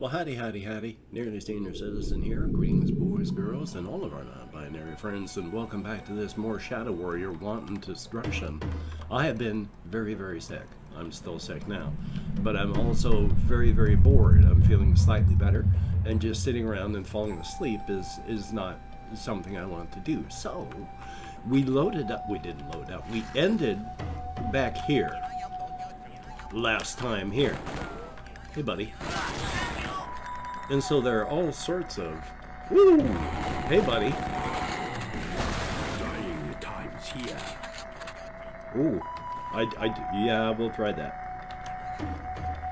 Well, howdy, howdy, howdy. Nearly Senior Citizen here. Greetings, boys, girls, and all of our non-binary friends, and welcome back to this more Shadow Warrior Wanton Destruction. I have been very, very sick. I'm still sick now. But I'm also very, very bored. I'm feeling slightly better, and just sitting around and falling asleep is not something I want to do. So, we loaded up. We didn't load up. We ended back here. Last time here. Hey, buddy. And so there are all sorts of, woo, hey buddy. Dying times here. Ooh, yeah, we'll try that.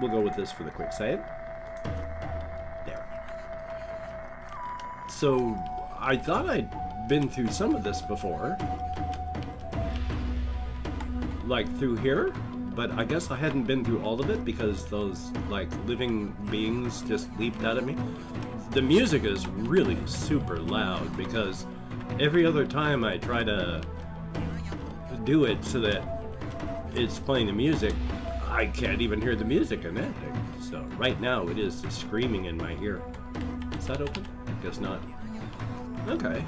We'll go with this for the quick save. There. So, I thought I'd been through some of this before. Like through here? But I guess I hadn't been through all of it because those, like, living beings just leaped out at me. The music is really super loud because every other time I try to do it so that it's playing the music, I can't even hear the music in that thing. So right now it is screaming in my ear. Is that open? I guess not. Okay.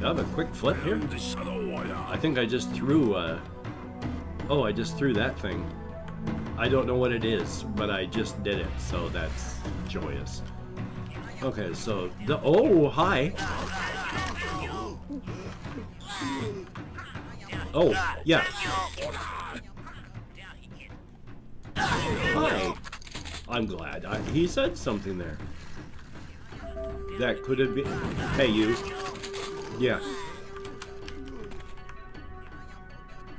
I have a quick flip here. I think I just threw a... Oh, I just threw that thing. I don't know what it is, but I just did it, so that's joyous. Okay, so the... Oh, hi! Oh, yeah. Hi! I'm glad. He said something there. That could have been... Hey, you. Yeah.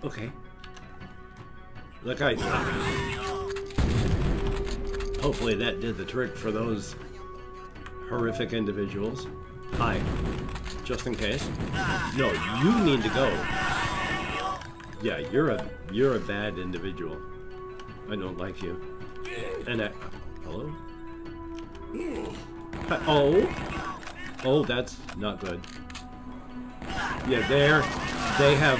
Okay. Look, hopefully that did the trick for those horrific individuals. Hi. Just in case. No, you need to go. Yeah, you're a bad individual. I don't like you. And I... Hello? Oh! Oh, that's not good. Yeah, they have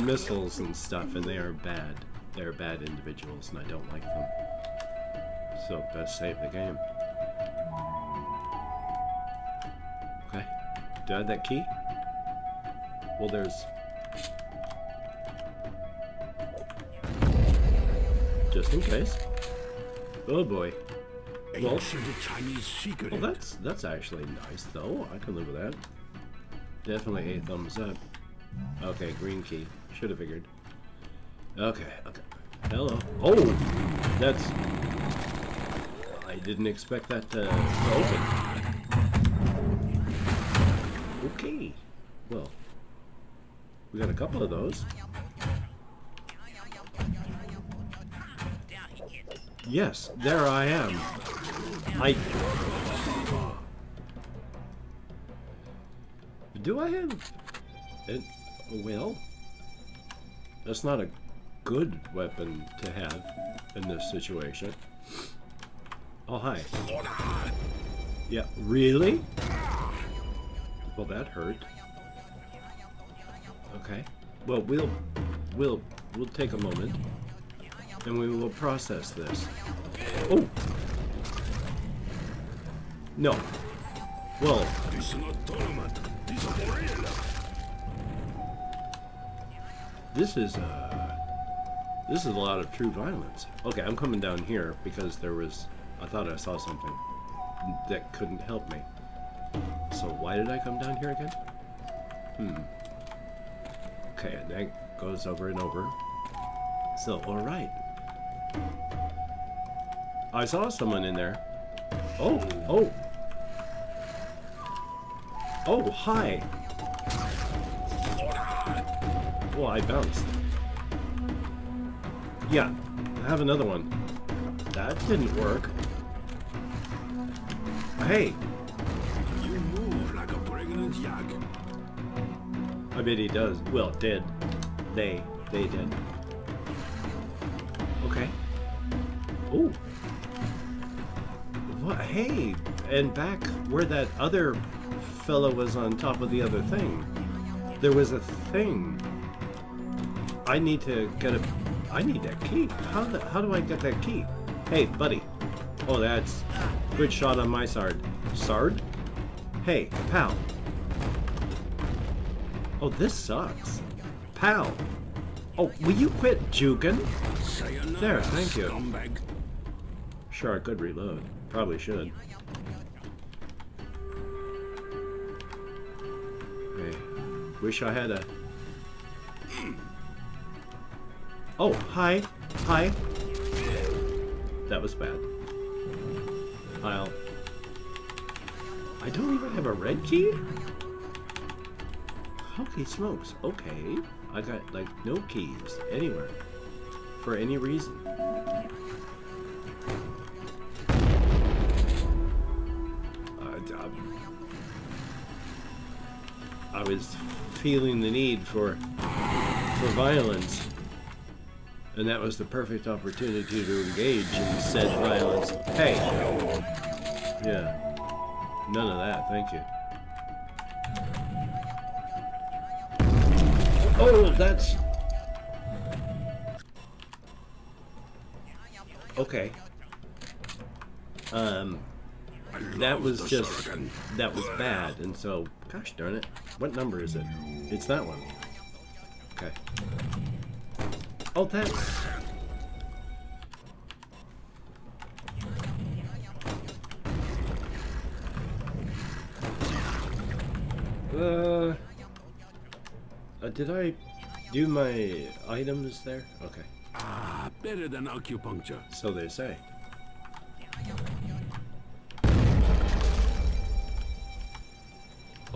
missiles and stuff, and they are bad. They're bad individuals, and I don't like them. So, best save the game. Okay. Do I have that key? Well, there's... Just in case. Oh, boy. Well, that's actually nice, though. I can live with that. Definitely a thumbs up. Okay, green key. Should have figured. Okay, okay. Hello. Oh! That's... I didn't expect that to open. Okay. Well, we got a couple of those. Yes, there I am. Do I have... Well... That's not a... good weapon to have in this situation. Oh, hi. Yeah, really? Well, that hurt. Okay. Well, we'll take a moment and we will process this. Oh! No. Well. This is a lot of true violence. Okay, I'm coming down here because there was... I thought I saw something that couldn't help me. So why did I come down here again? Okay, and that goes over and over. So, alright. I saw someone in there. Oh, oh. Oh, hi. Well, I bounced. Yeah, I have another one. That didn't work. Hey! You move like a pregnant yak. I bet he does. Well, did. They did. Okay. Ooh. What? Hey! And back where that other fella was on top of the other thing. There was a thing. I need to get a... I need that key. How do I get that key? Hey, buddy. Oh, that's a good shot on my Sard. Sard? Hey, pal. Oh, this sucks. Pal. Oh, will you quit juking? There, thank you. Sure, I could reload. Probably should. Okay. Wish I had a... Oh, hi. Hi. That was bad. I don't even have a red key? Holy smokes. Okay. I got, like, no keys anywhere. For any reason. I was feeling the need for violence. And that was the perfect opportunity to engage in said violence. Hey! Yeah. None of that, thank you. Oh, that's... Okay. That was just... That was bad, and so... Gosh darn it. What number is it? It's that one. Okay. Oh, that's... Did I do my items there? Okay. Ah, better than acupuncture. So they say.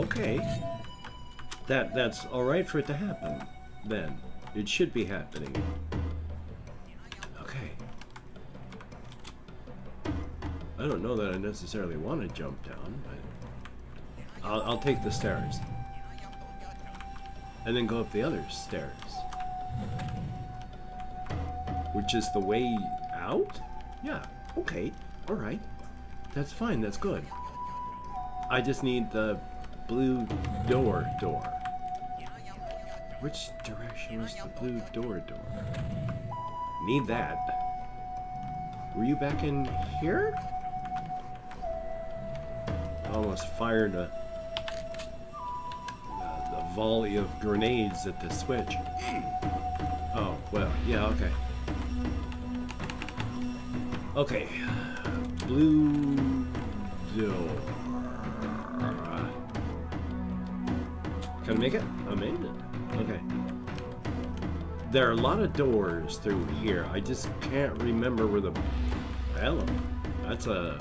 Okay. That's alright for it to happen, then. It should be happening. Okay. I don't know that I necessarily want to jump down, but... I'll take the stairs. And then go up the other stairs. Which is the way out? Yeah. Okay. Alright. That's fine. That's good. I just need the blue door. Which direction is the blue door? Need that. Were you back in here? Almost fired a volley of grenades at the switch. Oh, well, yeah, okay. Okay. Blue door. Can I make it? I made it. Okay. There are a lot of doors through here. I just can't remember where the... Hello. That's a...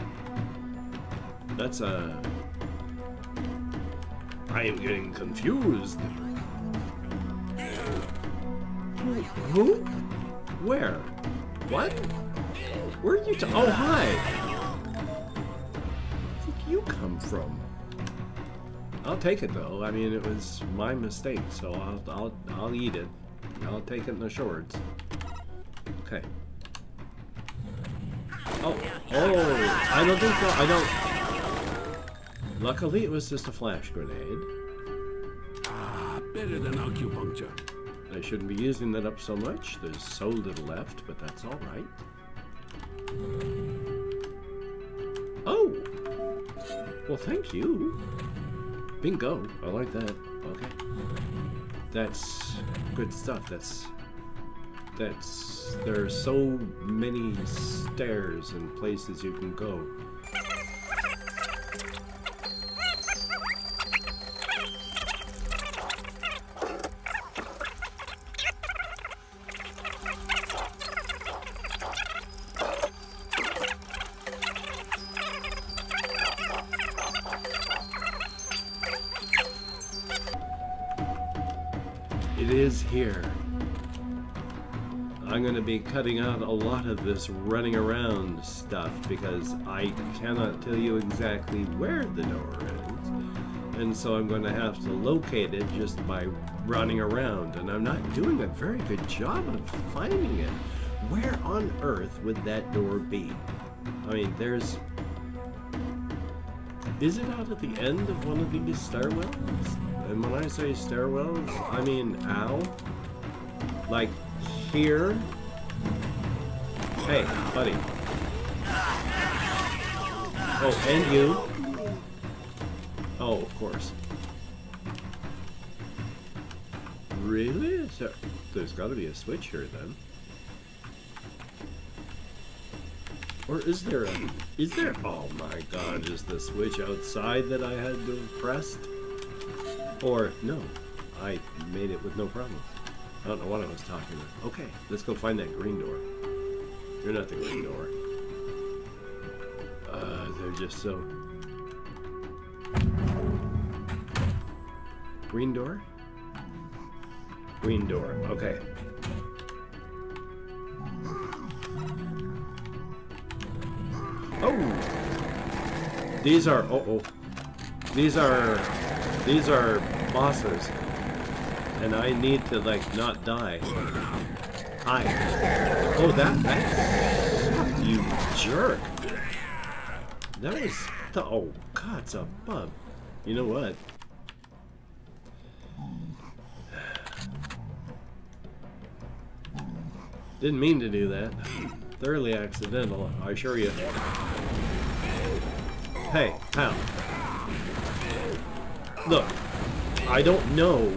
I am getting confused. Who? Where? What? Where are you Oh, hi! Where did you come from? I'll take it though. I mean, it was my mistake, so I'll eat it. I'll take it in the shorts. Okay. Oh! I don't think so. Luckily, it was just a flash grenade. Ah, better than acupuncture. I shouldn't be using that up so much. There's so little left, but that's all right. Oh! Well, thank you. Bingo. I like that. Okay. That's good stuff. That's... There are so many stairs and places you can go. Cutting out a lot of this running around stuff because I cannot tell you exactly where the door is, and so I'm going to have to locate it just by running around, and I'm not doing a very good job of finding it. Where on earth would that door be? I mean, there's... Is it out at the end of one of these stairwells? And when I say stairwells, I mean, ow. Like, here... Hey, buddy. Oh, and you. Oh, of course. Really? So, there's got to be a switch here then. Or is there a... Is there... Oh my god, is the switch outside that I had to have pressed? Or, no. I made it with no problems. I don't know what I was talking about. Okay, let's go find that green door. You're not the green door. They're just so... Green door? Green door, okay. Oh! These are... Uh-oh. These are bosses. And I need to, like, not die. Hi. Oh, that... You jerk! That was... Oh, god, it's a bug. You know what? Didn't mean to do that. Thoroughly accidental, I assure you. Hey, how? Look, I don't know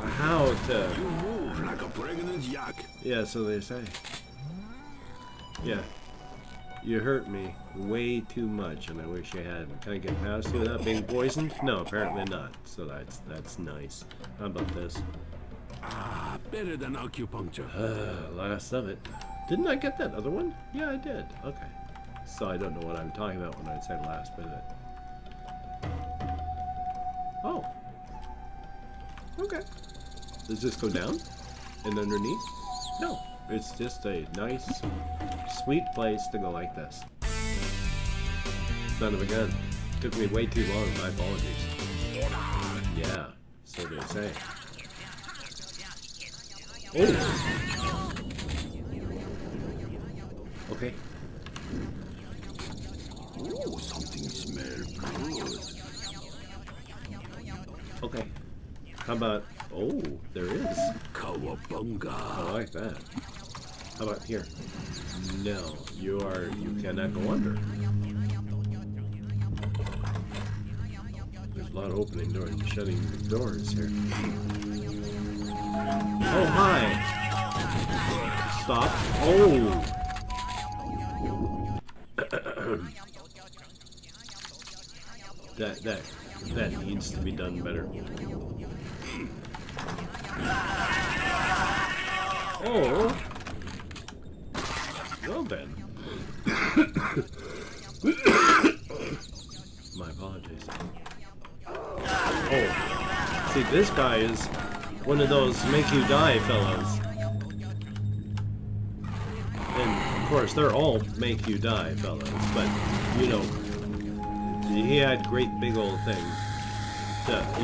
how to... You move like a pregnant yak. Yeah, so they say. Yeah. You hurt me way too much, and I wish you hadn't. Can I get past you without being poisoned? No, apparently not. So that's nice. How about this? Ah, better than acupuncture. Last of it. Didn't I get that other one? Yeah, I did. Okay. So I don't know what I'm talking about when I say last bit of it. Oh. Okay. Does this go down? And underneath? No. It's just a nice, sweet place to go like this. Son of a gun. Took me way too long. My apologies. Yeah. So they say. Oh! Okay. Oh, something smells good. Okay. How about... Oh, there is. Cowabunga. I like that. How about here? No, you are... You cannot go under. There's a lot of opening doors and shutting doors here. Oh, hi! Stop. Oh! That needs to be done better. Oh! Well then. My apologies. Oh. See, this guy is... One of those make-you-die fellows. And, of course, they're all make-you-die fellows, but, you know, he had great big old things.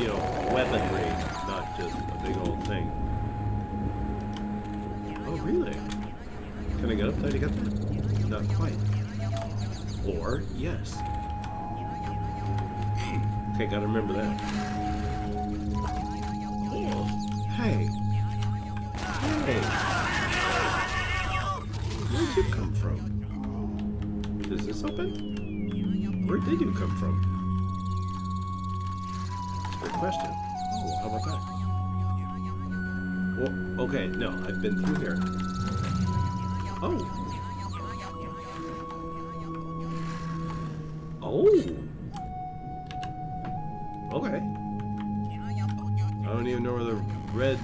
You know, weaponry, not just a big old thing. Oh, really? Can I get up there to get that? Not quite. Or, yes. Okay, gotta remember that. Hey! Hey! Where'd you come from? Does this open? Where did you come from? Good question. Oh, how about that? Well, okay, no, I've been through here. Oh! Oh! Okay. I don't even know where the red...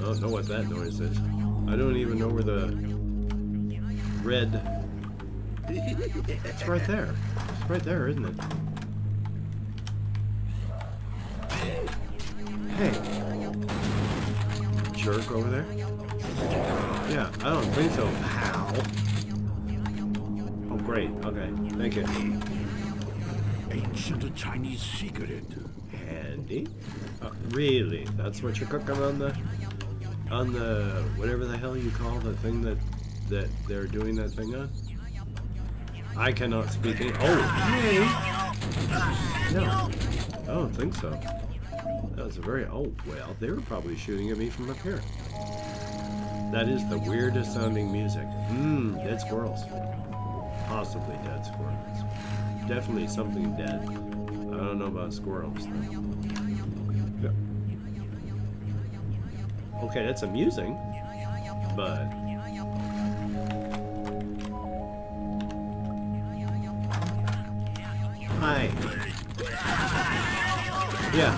I don't know what that noise is. I don't even know where the red... It's right there. It's right there, isn't it? Hey. Jerk over there? Yeah, I don't think so. How? Oh, great. Okay. Thank you. Ancient Chinese secret. Handy? Really? That's what you're cooking on the... On the... Whatever the hell you call the thing that they're doing that thing on? I cannot speak English. Oh! Hey! No. I don't think so. That was a very... Oh, well, they were probably shooting at me from up here. That is the weirdest sounding music. Mmm, dead squirrels. Possibly dead squirrels. Definitely something dead. I don't know about squirrels though. Yeah. Okay, that's amusing, but... Hi. Yeah.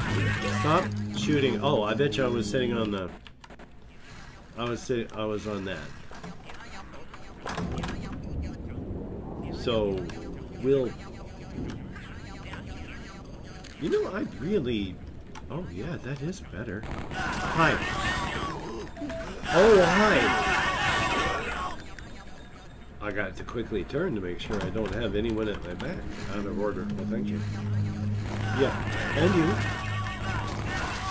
Stop shooting. Oh, I bet you I was sitting on the... I was on that. So, we'll... You know, I really... Oh, yeah, that is better. Hi. Oh, hi. I got to quickly turn to make sure I don't have anyone at my back. Out of order. Well, thank you. Yeah. And you.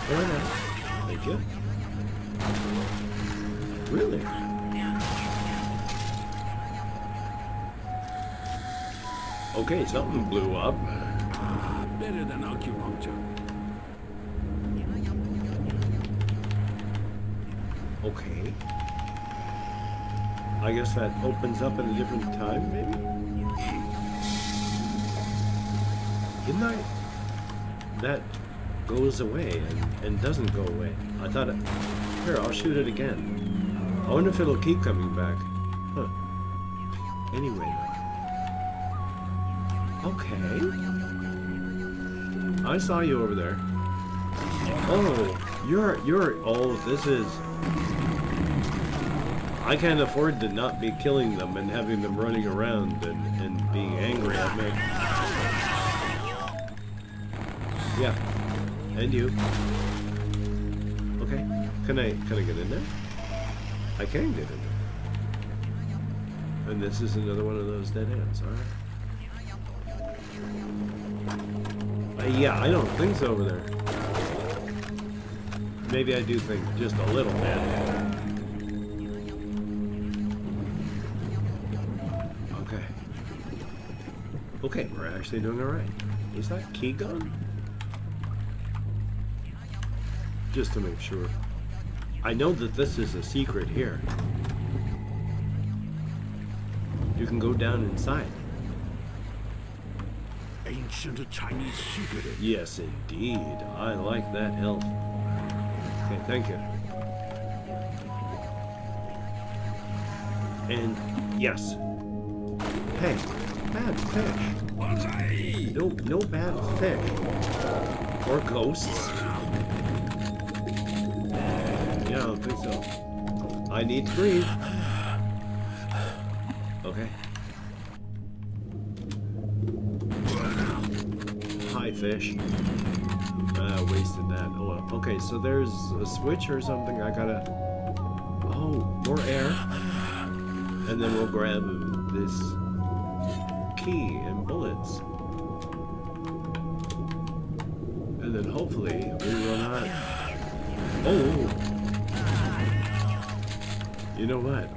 Fair enough. Thank you. Really? Okay, something blew up. Better than acupuncture. Okay. I guess that opens up at a different time, maybe? Didn't I? That goes away and doesn't go away. I thought it... Here, I'll shoot it again. I wonder if it'll keep coming back. Huh. Anyway, though. Okay. I saw you over there. Oh, oh, this is... I can't afford to not be killing them and having them running around and being angry at me. Yeah. And you. Okay. Can I get in there? I can get in there. And this is another one of those dead ends, alright? Yeah, I don't think so over there. Maybe I do think just a little bit. Okay. Okay, we're actually doing alright. Is that key gone? Just to make sure. I know that this is a secret here. You can go down inside. Ancient Chinese secret. Yes, indeed. I like that elf. Okay, thank you. And yes. Hey, bad fish. No bad fish. Or ghosts. Yeah, I don't think so. I need to breathe. Okay. Fish. Wasted that. Oh, well. Okay, so there's a switch or something. I gotta... Oh, more air. And then we'll grab this key and bullets. And then hopefully we will not... Oh! You know what?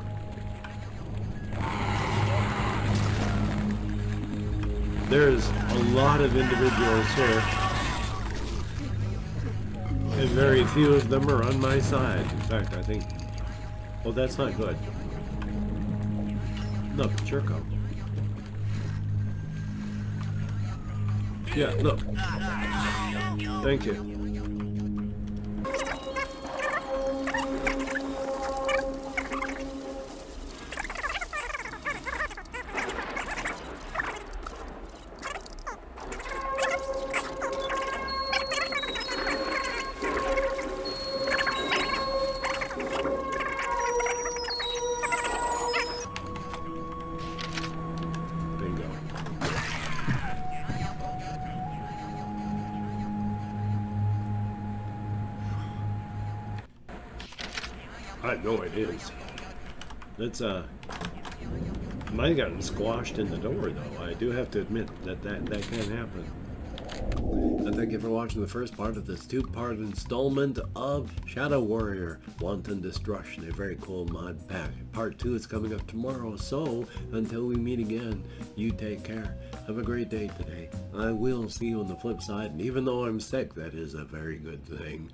There's a lot of individuals here, and very few of them are on my side. In fact, I think... Well, that's not good. Look, Jerko. Yeah, look. Thank you. I know it is. That's might have gotten squashed in the door though. I do have to admit that can happen. And thank you for watching the first part of this two-part installment of Shadow Warrior Wanton Destruction, a very cool mod pack. Part 2 is coming up tomorrow, so until we meet again, you take care. Have a great day today. I will see you on the flip side, and even though I'm sick, that is a very good thing.